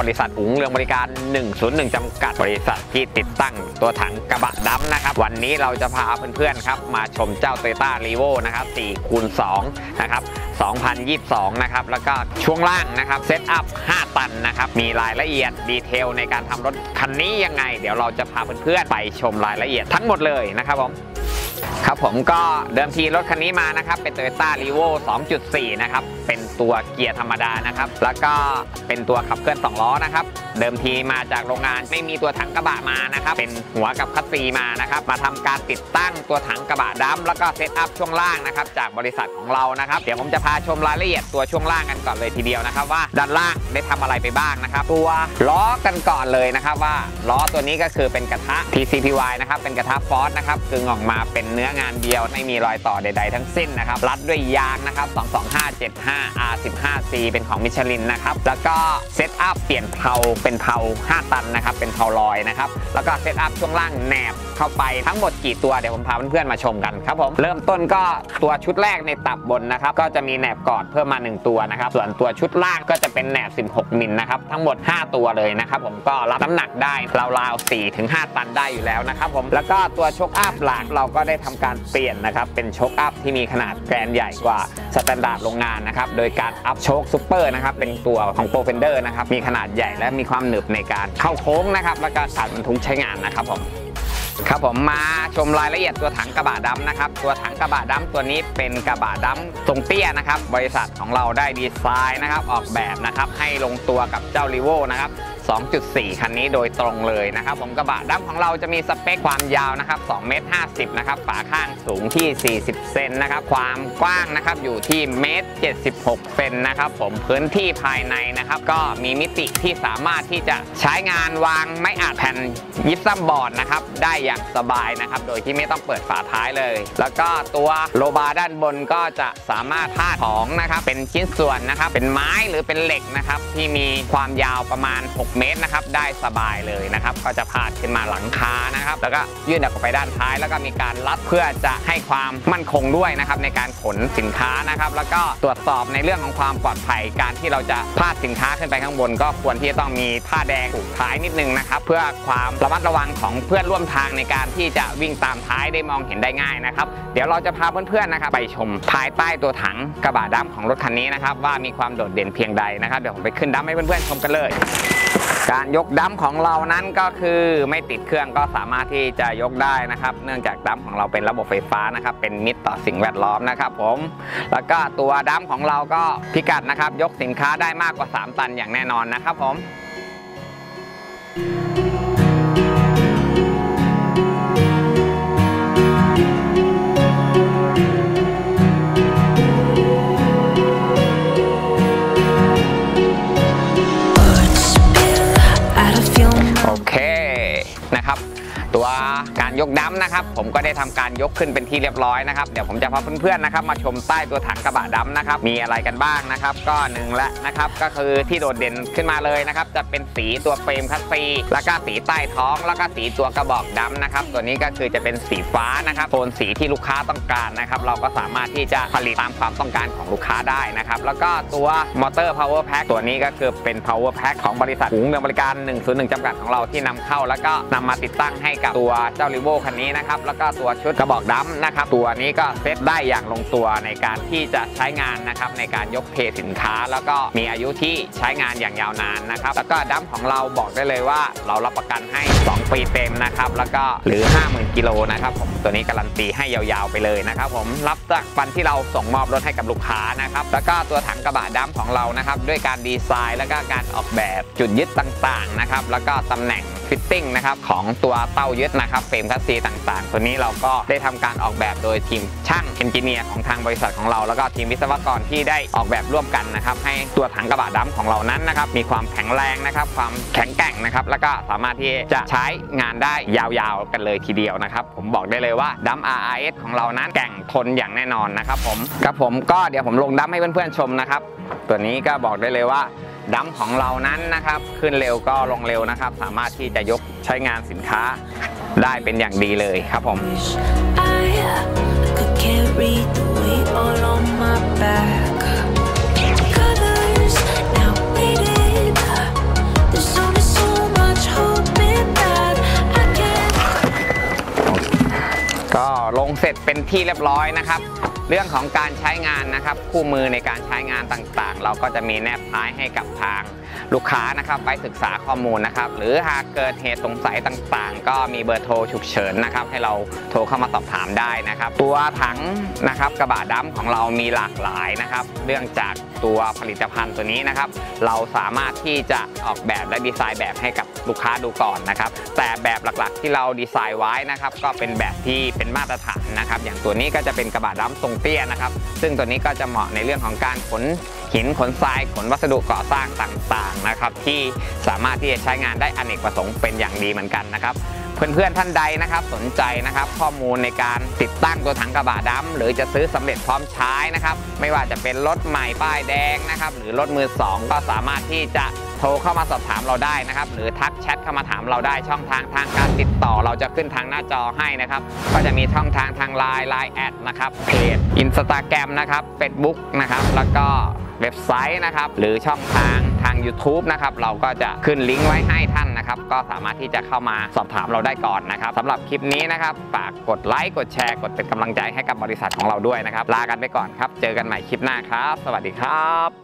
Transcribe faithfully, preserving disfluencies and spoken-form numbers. บริษัทอุ๋งเรืองบริการหนึ่งศูนย์หนึ่งจำกัดบริษัทที่ติดตั้งตัวถังกระบะดำนะครับวันนี้เราจะพาเพื่อนๆครับมาชมเจ้า Toyota Revo นะครับ สี่คูณสอง นะครับ สองพันยี่สิบสอง นะครับแล้วก็ช่วงล่างนะครับเซตอัพ ห้าตันนะครับมีรายละเอียดดีเทลในการทำรถคันนี้ยังไงเดี๋ยวเราจะพาเพื่อนๆไปชมรายละเอียดทั้งหมดเลยนะครับผมครับผมก็เดิมทีรถคันนี้มานะครับเป็น Toyota Revo สองจุดสี่ นะครับเป็นตัวเกียร์ธรรมดานะครับแล้วก็เป็นตัวขับเคลื่อนสองล้อนะครับเดิมทีมาจากโรงงานไม่มีตัวถังกระบะมานะครับเป็นหัวกับคัสซีมานะครับมาทำการติดตั้งตัวถังกระบะดำแล้วก็เซตอัพช่วงล่างนะครับจากบริษัทของเรานะครับเดี๋ยวผมจะพาชมรายละเอียดตัวช่วงล่างกันก่อนเลยทีเดียวนะครับว่าด้านล่างได้ทำอะไรไปบ้างนะครับตัวล้อกันก่อนเลยนะครับว่าล้อตัวนี้ก็คือเป็นกระทะ พี ซี พี วาย นะครับเป็นกระทะฟอสนะครับกึ่งออกมาเป็นเนื้องานเดียวไม่มีรอยต่อใดๆทั้งสิ้นนะครับรัดด้วยยางนะครับสองสองห้า เจ็ดห้า อาร์ สิบห้า ซี เป็นของมิชลินนะครับแล้วก็เซตอัพเปลี่ยนเพลาเป็นเพลาห้าตันนะครับเป็นเพลาลอยนะครับแล้วก็เซตอัพช่วงล่างแหนบเข้าไปทั้งหมดกี่ตัวเดี๋ยวผมพาเพื่อนๆมาชมกันครับผมเริ่มต้นก็ตัวชุดแรกในตับบนนะครับก็จะมีแหนบกอดเพิ่มมาหนึ่งตัวนะครับส่วนตัวชุดล่างก็จะเป็นแหนบสิบหกมิลนะครับทั้งหมดห้าตัวเลยนะครับผมก็รับน้ำหนักได้ราวๆ สี่ถึงห้าตันได้อยู่แล้วนะครับผมแล้วก็ตัวช็อคอัพหลักเราก็ได้ทำการเปลี่ยนนะครับเป็นช็อคอัพที่มีขนาดแกรนใหญ่กว่าสแตนดาร์ดโรงงานนะครับโดยการอัพช็อคซูเปอร์นะครับเป็นตัวของโปรเฟนเดอร์นะครับมีขนาดใหญ่และมีความหนึบในการเข้าโค้งนะครับและการสั่นบรรทุกใช้งานนะครับผมครับผมมาชมรายละเอียดตัวถังกระบะดำนะครับตัวถังกระบะดำตัวนี้เป็นกระบะดำทรงเตี้ยนะครับบริษัทของเราได้ดีไซน์นะครับออกแบบนะครับให้ลงตัวกับเจ้า Revo นะครับ สองจุดสี่ คันนี้โดยตรงเลยนะครับผมกระบะดำของเราจะมีสเปคความยาวนะครับสองเมตรห้าสิบนะครับฝาข้างสูงที่สี่สิบเซนนะครับความกว้างนะครับอยู่ที่หนึ่งเมตรเจ็ดสิบหกเซนนะครับผมพื้นที่ภายในนะครับก็มีมิติที่สามารถที่จะใช้งานวางไม้อัดแผ่นยิปซัมบอร์ดนะครับได้อย่างสบายนะครับโดยที่ไม่ต้องเปิดฝาท้ายเลยแล้วก็ตัวโลบาร์ด้านบนก็จะสามารถพาดของนะครับเป็นชิ้นส่วนนะครับเป็นไม้หรือเป็นเหล็กนะครับที่มีความยาวประมาณหกเมตรนะครับได้สบายเลยนะครับก็จะพาดขึ้นมาหลังคานะครับแล้วก็ยื่นออกไปด้านท้ายแล้วก็มีการรัดเพื่อจะให้ความมั่นคงด้วยนะครับในการขนสินค้านะครับแล้วก็ตรวจสอบในเรื่องของความปลอดภัยการที่เราจะพาดสินค้าขึ้นไปข้างบนก็ควรที่จะต้องมีผ้าแดงผูกท้ายนิดนึงนะครับเพื่อความระมัดระวังของเพื่อนร่วมทางในการที่จะวิ่งตามท้ายได้มองเห็นได้ง่ายนะครับเดี๋ยวเราจะพาเพื่อนๆนะครับไปชมภายใต้ตัวถังกระบะดำของรถคันนี้นะครับว่ามีความโดดเด่นเพียงใดนะครับเดี๋ยวผมไปขึ้นดั้มให้เพื่อนๆชมกันเลยการยกดั้มของเรานั้นก็คือไม่ติดเครื่องก็สามารถที่จะยกได้นะครับเนื่องจากดั้มของเราเป็นระบบไฟฟ้านะครับเป็นมิตรต่อสิ่งแวดล้อมนะครับผมแล้วก็ตัวดั้มของเราก็พิกัดนะครับยกสินค้าได้มากกว่าสามตันอย่างแน่นอนนะครับผมตัวการยกดั้มนะครับผมก็ได้ทำการยกขึ้นเป็นที่เรียบร้อยนะครับเดี๋ยวผมจะพาเพื่อนๆนะครับมาชมใต้ตัวถังกระบะดั้มนะครับมีอะไรกันบ้างนะครับก็หนึ่งละนะครับก็คือที่โดดเด่นขึ้นมาเลยนะครับจะเป็นสีตัวเฟรมคัสซีแล้วก็สีใต้ท้องแล้วก็สีตัวกระบอกดั้มนะครับตัวนี้ก็คือจะเป็นสีฟ้านะครับโทนสีที่ลูกค้าต้องการนะครับเราก็สามารถที่จะผลิตตามความต้องการของลูกค้าได้นะครับแล้วก็ตัวมอเตอร์ power pack ตัวนี้ก็คือเป็น power pack ของบริษัทอุ๋งเรืองบริการหนึ่งศูนย์หนึ่งจำกัดของเราที่นำเข้าแล้วก็นำมาติดตั้งให้กับตัวเจ้า Revo คันนี้นะครับแล้วก็ตัวชุดกระบอกดั้มนะครับตัวนี้ก็เซตได้อย่างลงตัวในการที่จะใช้งานนะครับในการยกเทสินค้าแล้วก็มีอายุที่ใช้งานอย่างยาวนานนะครับแล้วก็ดั้มของเราบอกได้เลยว่าเรารับประกันให้สองปีเต็มนะครับแล้วก็หรือ ห้าหมื่นกิโลนะครับผมตัวนี้การันตีให้ยาวๆไปเลยนะครับผมรับจากวันที่เราส่งมอบรถให้กับลูกค้านะครับแล้วก็ตัวถังกระบะดั้มของเรานะครับด้วยการดีไซน์แล้วก็การออกแบบจุดยึดต่างๆนะครับแล้วก็ตำแหน่งฟิตติ้งนะครับของตัวเต้ายึดนะครับเฟรมคัสซีต่างๆตัวนี้เราก็ได้ทำการออกแบบโดยทีมช่างเอนจิเนียร์ของทางบริษัทของเราแล้วก็ทีมวิศวกรที่ได้ออกแบบร่วมกันนะครับให้ตัวถังกระบะดั้มของเรานั้นนะครับมีความแข็งแรงนะครับความแข็งแกร่งนะครับแล้วก็สามารถที่จะใช้งานได้ยาวๆกันเลยทีเดียวนะครับผมบอกได้เลยว่าดั้ม อาร์ อาร์ เอส ของเรานั้นแกร่งทนอย่างแน่นอนนะครับผมกับผมก็เดี๋ยวผมลงดั้มให้เพื่อนๆชมนะครับตัวนี้ก็บอกได้เลยว่าดั้มของเรานั้นนะครับขึ้นเร็วก็ลงเร็วนะครับสามารถที่จะยกใช้งานสินค้าได้เป็นอย่างดีเลยครับผม ก็ลงเสร็จเป็นที่เรียบร้อยนะครับเรื่องของการใช้งานนะครับคู่มือในการใช้งานต่างๆเราก็จะมีแนบท้ายให้กับทางลูกค้านะครับไปศึกษาข้อมูลนะครับหรือหากเกิดเหตุสงสัยต่างๆก็มีเบอร์โทรฉุกเฉินนะครับให้เราโทรเข้ามาสอบถามได้นะครับตัวถังนะครับกระบะดำของเรามีหลากหลายนะครับเรื่องจากตัวผลิตภัณฑ์ตัวนี้นะครับเราสามารถที่จะออกแบบและดีไซน์แบบให้กับลูกค้าดูก่อนนะครับแต่แบบหลักๆที่เราดีไซน์ไว้นะครับก็เป็นแบบที่เป็นมาตรฐานนะครับอย่างตัวนี้ก็จะเป็นกระบะดำทรงเตี้ยนะครับซึ่งตัวนี้ก็จะเหมาะในเรื่องของการขนหินขนทรายขนวัสดุก่อสร้างต่างๆนะครับที่สามารถที่จะใช้งานได้อเนกประสงค์เป็นอย่างดีเหมือนกันนะครับเพื่อนๆท่านใดนะครับสนใจนะครับข้อมูลในการติดตั้งตัวถังกระบะดำหรือจะซื้อสำเร็จพร้อมใช้นะครับไม่ว่าจะเป็นรถใหม่ป้ายแดงนะครับหรือรถมือสองก็สามารถที่จะโทรเข้ามาสอบถามเราได้นะครับหรือทักแชทเข้ามาถามเราได้ช่องทางทางการติดต่อเราจะขึ้นทางหน้าจอให้นะครับก็จะมีช่องทางทางไลน์ไลน์แอดนะครับเพจอินสตาแกรมนะครับเฟซบุ๊กนะครับแล้วก็เว็บไซต์นะครับหรือช่องทางทาง ยูทูบ นะครับเราก็จะขึ้นลิงก์ไว้ให้ท่านนะครับก็สามารถที่จะเข้ามาสอบถามเราได้ก่อนนะครับสำหรับคลิปนี้นะครับฝากกดไลค์กดแชร์กดเป็นกำลังใจให้กับบริษัทของเราด้วยนะครับลากันไปก่อนครับเจอกันใหม่คลิปหน้าครับสวัสดีครับ